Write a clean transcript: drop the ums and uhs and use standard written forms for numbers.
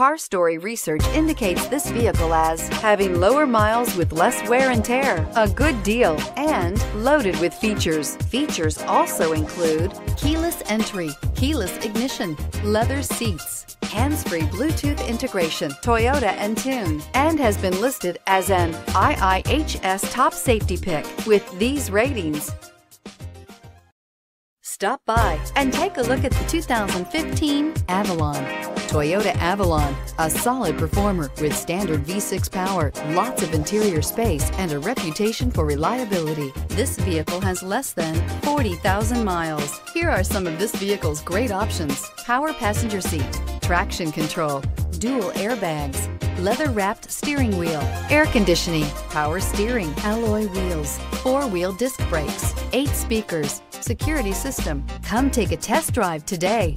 Car Story research indicates this vehicle as having lower miles with less wear and tear, a good deal, and loaded with features. Features also include keyless entry, keyless ignition, leather seats, hands-free Bluetooth integration, Toyota Entune, and has been listed as an IIHS top safety pick with these ratings. Stop by and take a look at the 2015 Avalon. Toyota Avalon, a solid performer with standard V6 power, lots of interior space, and a reputation for reliability. This vehicle has less than 40,000 miles. Here are some of this vehicle's great options: power passenger seat, traction control, dual airbags, leather-wrapped steering wheel, air conditioning, power steering, alloy wheels, four-wheel disc brakes, 8 speakers, security system. Come take a test drive today.